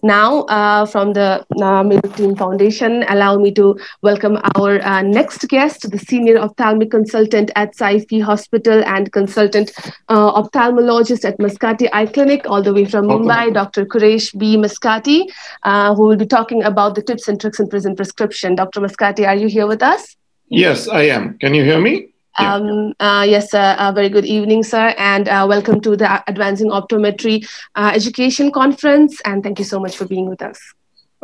Now, from the Milteam Foundation, allow me to welcome our next guest, the Senior Ophthalmic Consultant at Saifi Hospital and Consultant Ophthalmologist at Maskati Eye Clinic, all the way from Mumbai, Dr. Quresh B. Maskati, who will be talking about the tips and tricks in prism prescription. Dr. Maskati, are you here with us? Yes, I am. Can you hear me? Yeah. Yes, sir. Very good evening, sir, and welcome to the Advancing Optometry Education Conference, and thank you so much for being with us.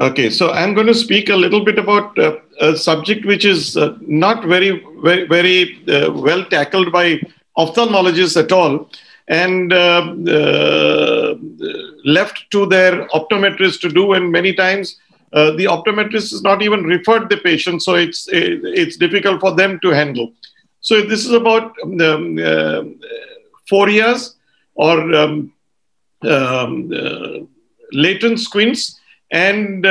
Okay, so I'm going to speak a little bit about a subject which is not very, very well tackled by ophthalmologists at all, and left to their optometrists to do, and many times the optometrist is not even referred the patient, so it's difficult for them to handle. So this is about phorias or latent squints, and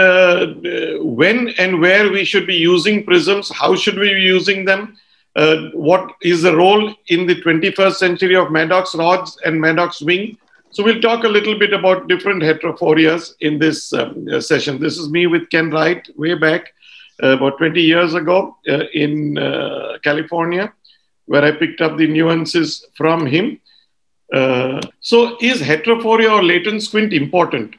when and where we should be using prisms, how should we be using them, what is the role in the 21st century of Maddox rods and Maddox wing. So we'll talk a little bit about different heterophorias in this session. This is me with Ken Wright way back about 20 years ago in California, where I picked up the nuances from him. So is heterophoria or latent squint important?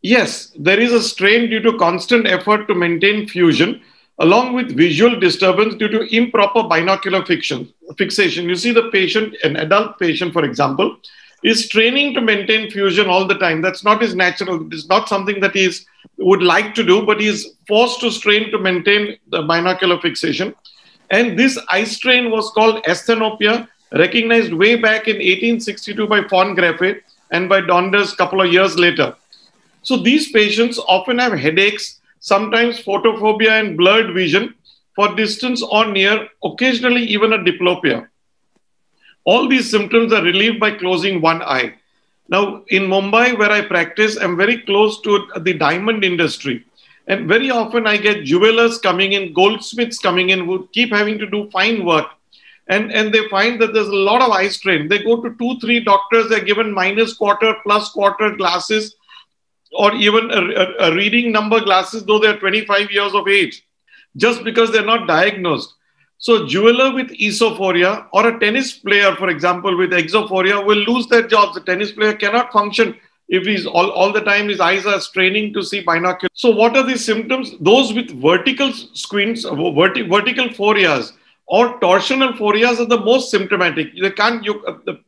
Yes, there is a strain due to constant effort to maintain fusion, along with visual disturbance due to improper binocular fixation. You see the patient, an adult patient, for example, is training to maintain fusion all the time. That's not his natural. It's not something that he would like to do, but he's forced to strain to maintain the binocular fixation. And this eye strain was called asthenopia, recognized way back in 1862 by Von Graefe and by Donders a couple of years later. So these patients often have headaches, sometimes photophobia and blurred vision for distance or near, occasionally even a diplopia. All these symptoms are relieved by closing one eye. Now, in Mumbai, where I practice, I'm very close to the diamond industry. And very often I get jewelers coming in, goldsmiths coming in, who keep having to do fine work. And they find that there's a lot of eye strain. They go to 2, 3 doctors, they're given minus quarter, plus quarter glasses, or even a reading number glasses, though they're 25 years of age, just because they're not diagnosed. So jeweler with esophoria or a tennis player, for example, with exophoria will lose their jobs. The tennis player cannot function if he's all the time his eyes are straining to see binoculars. So what are the symptoms? Those with vertical squints, vertical phorias or torsional phorias are the most symptomatic. They can't, the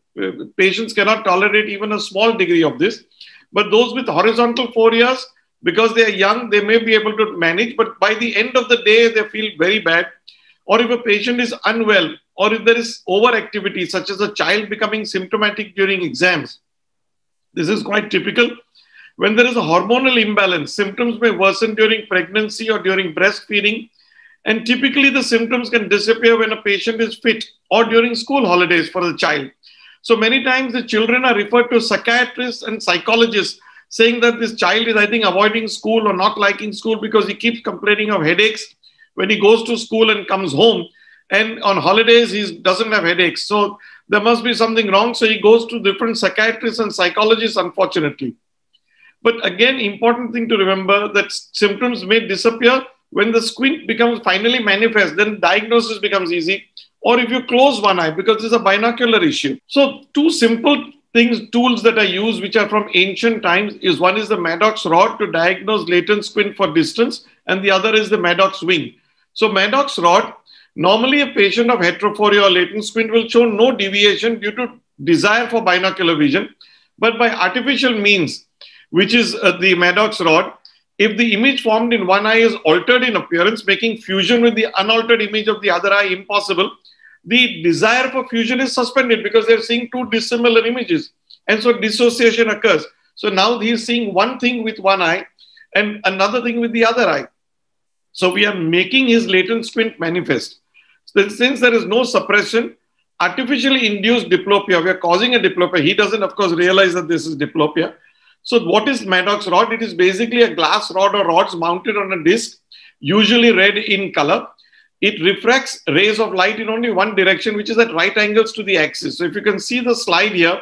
patients cannot tolerate even a small degree of this. But those with horizontal phorias, because they are young, they may be able to manage. But by the end of the day, they feel very bad. Or if a patient is unwell, or if there is overactivity, such as a child becoming symptomatic during exams. This is quite typical. When there is a hormonal imbalance, symptoms may worsen during pregnancy or during breastfeeding. And typically the symptoms can disappear when a patient is fit or during school holidays for the child. So many times the children are referred to psychiatrists and psychologists saying that this child is, I think, avoiding school or not liking school because he keeps complaining of headaches when he goes to school and comes home, and on holidays he doesn't have headaches. So there must be something wrong. So he goes to different psychiatrists and psychologists, unfortunately. But again, important thing to remember that symptoms may disappear when the squint becomes finally manifest, then diagnosis becomes easy. Or if you close one eye, because this is a binocular issue. So two simple things, tools that I use, which are from ancient times, is one is the Maddox rod to diagnose latent squint for distance, and the other is the Maddox wing. So Maddox rod, normally a patient of heterophoria or latent squint will show no deviation due to desire for binocular vision. But by artificial means, which is the Maddox rod, If the image formed in one eye is altered in appearance, making fusion with the unaltered image of the other eye impossible, the desire for fusion is suspended because they're seeing two dissimilar images. And so dissociation occurs. So now he's seeing one thing with one eye and another thing with the other eye. So we are making his latent squint manifest. So since there is no suppression, artificially induced diplopia, we are causing a diplopia. He doesn't, of course, realize that this is diplopia. So what is Maddox rod? It is basically a glass rod or rods mounted on a disc, usually red in color. It refracts rays of light in only one direction, which is at right angles to the axis. So if you can see the slide here,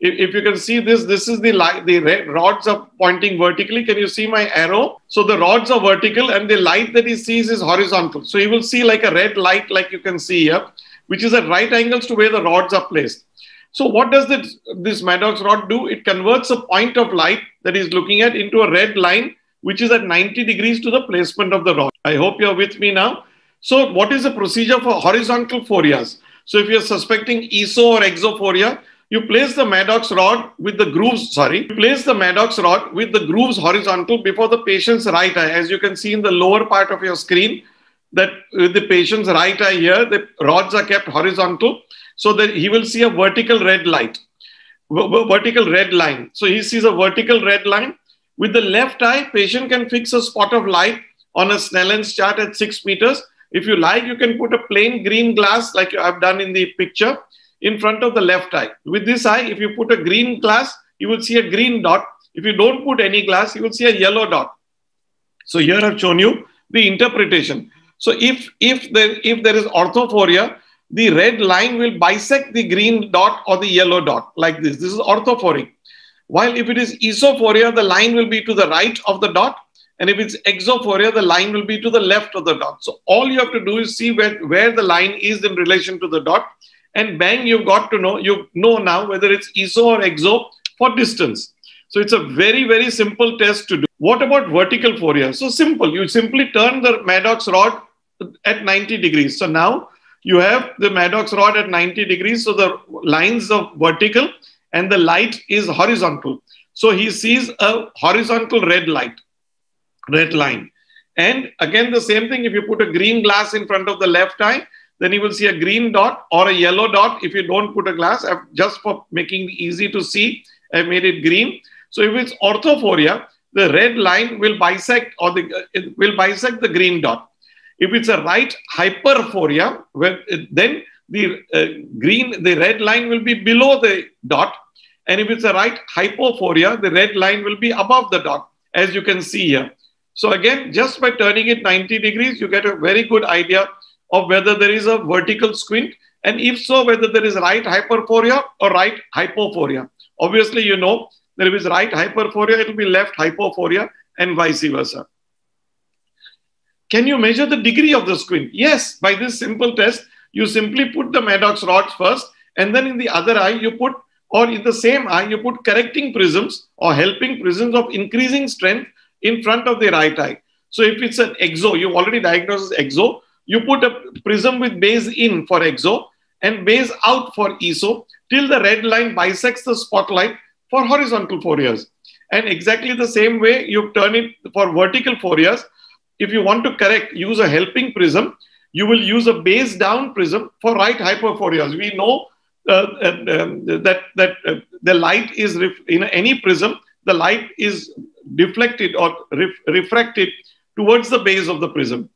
if you can see this, this is the light, the rods are pointing vertically. Can you see my arrow? So the rods are vertical and the light that he sees is horizontal. So he will see like a red light, like you can see here, which is at right angles to where the rods are placed. So what does this Maddox rod do? It converts a point of light that he's looking at into a red line, which is at 90 degrees to the placement of the rod. I hope you're with me now. So what is the procedure for horizontal phorias? So if you're suspecting eso or exophoria, you place the Maddox rod with the grooves, horizontal before the patient's right eye. As you can see in the lower part of your screen, that with the patient's right eye here, the rods are kept horizontal so that he will see a vertical red light, vertical red line. So he sees a vertical red line. With the left eye, patient can fix a spot of light on a Snellen's chart at 6 meters. If you like, you can put a plain green glass like I've done in the picture in front of the left eye. With this eye, if you put a green glass, you will see a green dot. If you don't put any glass, you will see a yellow dot. So here I've shown you the interpretation. So if there is orthophoria, the red line will bisect the green dot or the yellow dot like this. This is orthophoric. While if it is esophoria, the line will be to the right of the dot. And if it's exophoria, the line will be to the left of the dot. So all you have to do is see where the line is in relation to the dot. And bang, you've got to know, you know now whether it's eso or exo for distance. So it's a very, very simple test to do. What about vertical phoria? So simple. You simply turn the Maddox rod at 90 degrees. So now you have the Maddox rod at 90 degrees. So the lines are vertical and the light is horizontal. So he sees a horizontal red light, red line. And again, the same thing. If you put a green glass in front of the left eye, then you will see a green dot or a yellow dot. If you don't put a glass, just for making it easy to see, I made it green. So if it's orthophoria, the red line will bisect or it will bisect the green dot. If it's a right hyperphoria, then the red line will be below the dot. And if it's a right hypophoria, the red line will be above the dot, as you can see here. So again, just by turning it 90 degrees, you get a very good idea of whether there is a vertical squint, and if so, whether there is right hyperphoria or right hypophoria. Obviously, you know, that if it's right hyperphoria, it will be left hypophoria and vice versa. Can you measure the degree of the squint? Yes, by this simple test, you simply put the Maddox rods first, and then in the other eye, you put, or in the same eye, you put correcting prisms or helping prisms of increasing strength in front of the right eye. So if it's an exo, you've already diagnosed as exo, you put a prism with base in for exo and base out for eso till the red line bisects the spotlight for horizontal phoria. And exactly the same way you turn it for vertical phoria. If you want to correct, use a helping prism. You will use a base down prism for right hyperphoria. We know that the light is, in any prism, the light is deflected or refracted towards the base of the prism.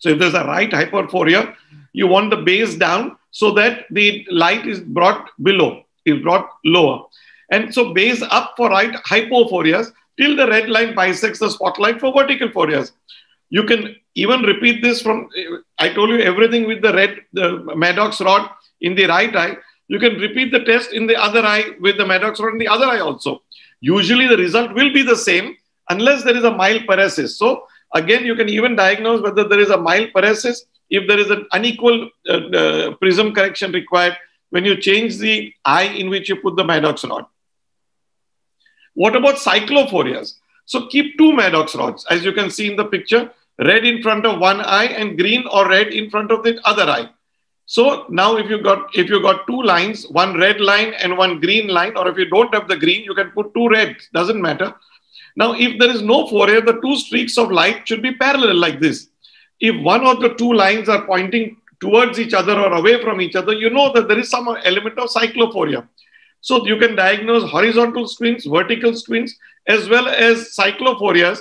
So if there's a right hyperphoria, you want the base down so that the light is brought below, is brought lower. And so base up for right hypophorias till the red line bisects the spotlight for vertical phorias. You can even repeat this from, I told you everything with the Maddox rod in the right eye. You can repeat the test in the other eye with the Maddox rod in the other eye also. Usually the result will be the same unless there is a mild paresis. So again, you can even diagnose whether there is a mild paresis if there is an unequal prism correction required when you change the eye in which you put the Maddox rod. What about cyclophorias? So keep two Maddox rods, as you can see in the picture, red in front of one eye and green or red in front of the other eye. So now if you got two lines, one red line and one green line, or if you don't have the green, you can put two reds, doesn't matter. Now, if there is no foray, the two streaks of light should be parallel like this. If one of the two lines are pointing towards each other or away from each other, you know that there is some element of cyclophoria. So you can diagnose horizontal squints, vertical squints, as well as cyclophorias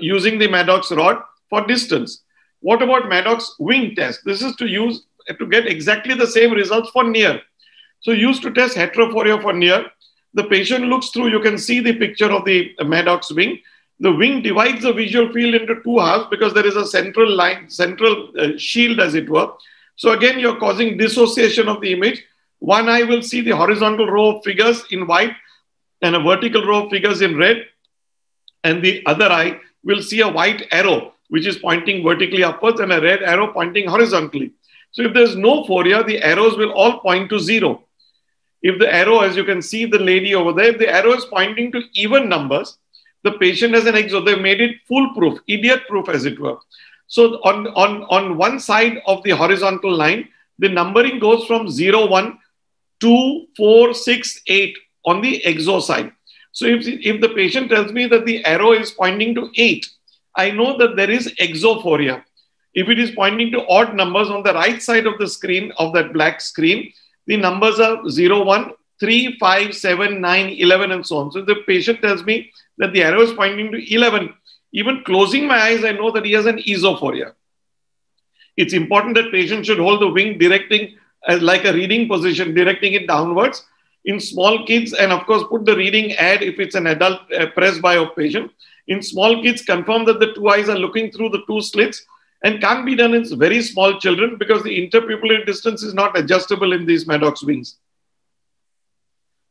using the Maddox rod for distance. What about Maddox wing test? This is to use to get exactly the same results for near. So used to test heterophoria for near. The patient looks through, you can see the picture of the Maddox wing. The wing divides the visual field into two halves because there is a central line, central shield as it were. So again, you're causing dissociation of the image. One eye will see the horizontal row of figures in white and a vertical row of figures in red. And the other eye will see a white arrow, which is pointing vertically upwards and a red arrow pointing horizontally. So if there's no foria, the arrows will all point to zero. If the arrow, as you can see the lady over there, if the arrow is pointing to even numbers, the patient has an exo. They've made it foolproof, idiot-proof as it were. So on one side of the horizontal line, the numbering goes from 0, 1, 2, 4, 6, 8 on the exo side. So if the patient tells me that the arrow is pointing to 8, I know that there is exophoria. If it is pointing to odd numbers on the right side of the screen, of that black screen, the numbers are 0, 1, 3, 5, 7, 9, 11 and so on. So if the patient tells me that the arrow is pointing to 11, even closing my eyes, I know that he has an esophoria. It's important that patients should hold the wing directing as like a reading position, directing it downwards in small kids. And of course, put the reading ad if it's an adult presbyope patient. In small kids, confirm that the two eyes are looking through the two slits, and can't be done in very small children because the interpupillary distance is not adjustable in these Maddox wings.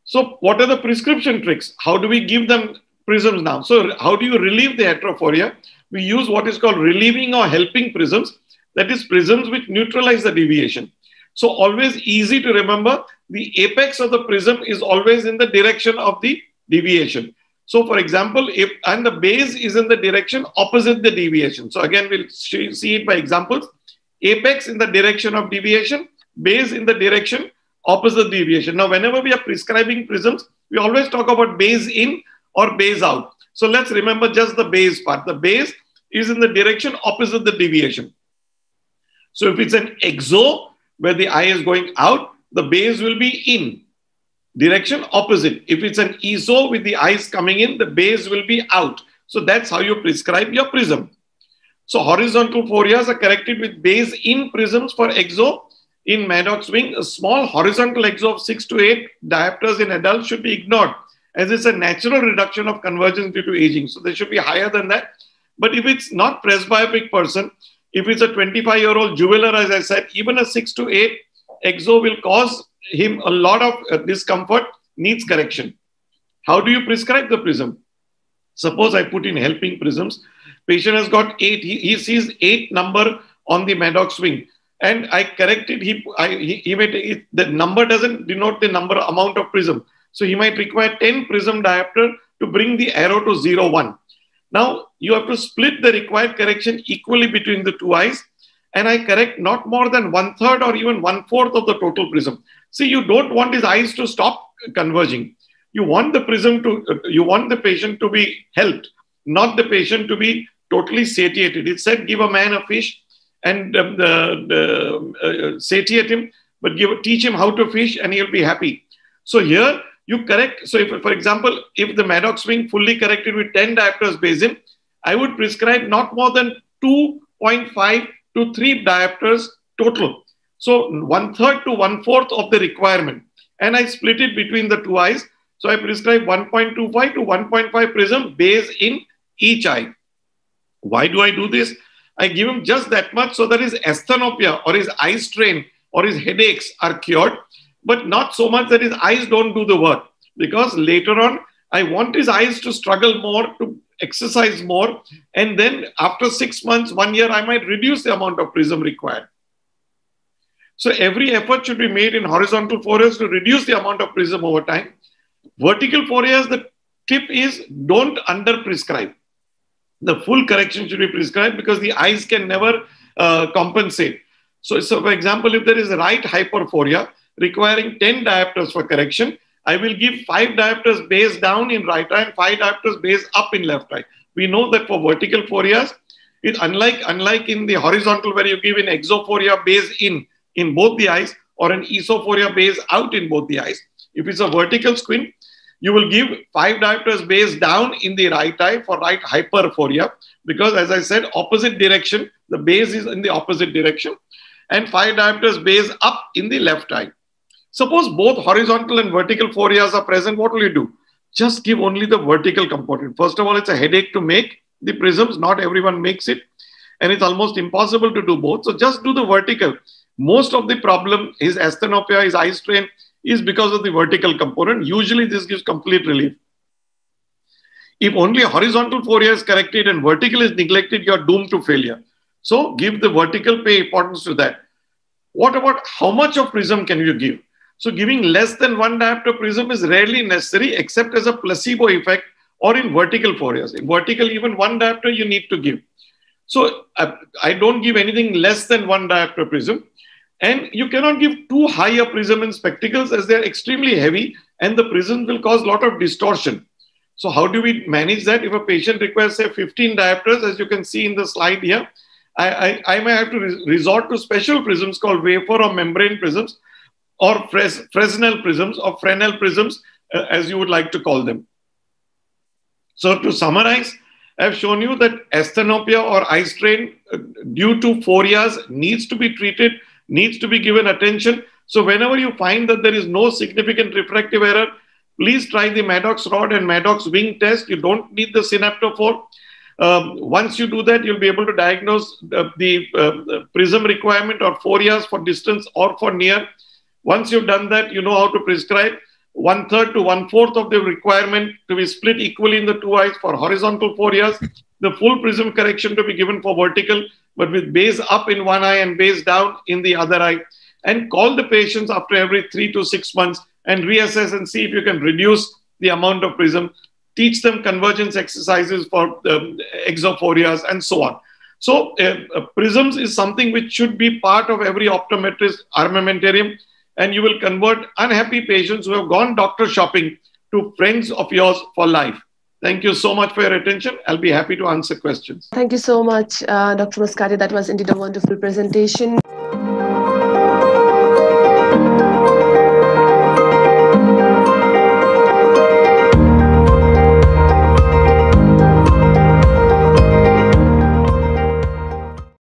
So what are the prescription tricks? How do we give them prisms now? So how do you relieve the heterophoria? We use what is called relieving or helping prisms. That is prisms which neutralize the deviation. So always easy to remember, the apex of the prism is always in the direction of the deviation. So for example, and the base is in the direction opposite the deviation. So again, we'll see it by examples. Apex in the direction of deviation, base in the direction opposite deviation. Now, whenever we are prescribing prisms, we always talk about base in or base out. So let's remember just the base part. The base is in the direction opposite the deviation. So if it's an exo where the eye is going out, the base will be in. Direction opposite. If it's an ESO with the eyes coming in, the base will be out. So that's how you prescribe your prism. So horizontal forias are corrected with base in prisms for exo. In Maddox wing, a small horizontal exo of 6 to 8 diopters in adults should be ignored as it's a natural reduction of convergence due to aging. So they should be higher than that. But if it's not presbyopic person, if it's a 25-year-old juveler, as I said, even a 6 to 8 exo will cause him a lot of discomfort, needs correction. How do you prescribe the prism? Suppose I put in helping prisms. Patient has got 8. He sees 8 number on the Maddox wing, and I corrected him. The number doesn't denote the number amount of prism. So he might require 10 prism diopter to bring the arrow to 0, 1. Now you have to split the required correction equally between the two eyes, and I correct not more than 1/3 or even 1/4 of the total prism. See, you don't want his eyes to stop converging. You want the prism to, you want the patient to be helped, not the patient to be totally satiated. It said, give a man a fish and satiate him, but teach him how to fish and he'll be happy. So here you correct. So if, for example, if the Maddox wing fully corrected with 10 diopters basin, I would prescribe not more than 2.5 to 3 diopters total. So 1/3 to 1/4 of the requirement. And I split it between the two eyes. So I prescribe 1.25 to 1.5 prism base in each eye. Why do I do this? I give him just that much so that his asthenopia or his eye strain or his headaches are cured, but not so much that his eyes don't do the work. Because later on, I want his eyes to struggle more, to exercise more. And then after 6 months, 1 year, I might reduce the amount of prism required. So every effort should be made in horizontal forias to reduce the amount of prism over time. Vertical forias, the tip is don't under-prescribe. The full correction should be prescribed because the eyes can never compensate. So for example, if there is right hyperphoria requiring 10 diopters for correction, I will give 5 diopters base down in right eye and 5 diopters base up in left eye. We know that for vertical phobias, it unlike in the horizontal where you give an exophoria base in both the eyes or an esophoria base out in both the eyes. If it's a vertical squint, you will give 5 diopters base down in the right eye for right hyperphoria because, as I said, opposite direction, the base is in the opposite direction, and 5 diopters base up in the left eye. Suppose both horizontal and vertical phorias are present, what will you do? Just give only the vertical component. First of all, it's a headache to make the prisms. Not everyone makes it, and it's almost impossible to do both. So just do the vertical. Most of the problem is asthenopia, is eye strain, is because of the vertical component. Usually this gives complete relief. If only horizontal phoria is corrected and vertical is neglected, you are doomed to failure. So give the vertical, pay importance to that. What about how much of prism can you give? So giving less than 1 diopter prism is rarely necessary except as a placebo effect or in vertical phoria. In vertical, even 1 diopter you need to give. So I don't give anything less than 1 diopter prism. And you cannot give too high a prism in spectacles as they are extremely heavy and the prism will cause a lot of distortion. So how do we manage that? If a patient requests, say, 15 diopters, as you can see in the slide here, I may have to resort to special prisms called wafer or membrane prisms or Fresnel prisms or Fresnel prisms, as you would like to call them. So to summarize, I've shown you that asthenopia or eye strain due to phorias needs to be treated, needs to be given attention. So whenever you find that there is no significant refractive error, please try the Maddox rod and Maddox wing test. You don't need the synaptophore. Once you do that, you'll be able to diagnose the prism requirement or phorias for distance or for near. Once you've done that, you know how to prescribe 1/3 to 1/4 of the requirement to be split equally in the two eyes for horizontal phorias, the full prism correction to be given for vertical, but with base up in one eye and base down in the other eye, and call the patients after every 3 to 6 months and reassess and see if you can reduce the amount of prism, teach them convergence exercises for exophorias and so on. So prisms is something which should be part of every optometrist armamentarium, and you will convert unhappy patients who have gone doctor shopping to friends of yours for life. Thank you so much for your attention. I'll be happy to answer questions. Thank you so much, Dr. Maskati. That was indeed a wonderful presentation.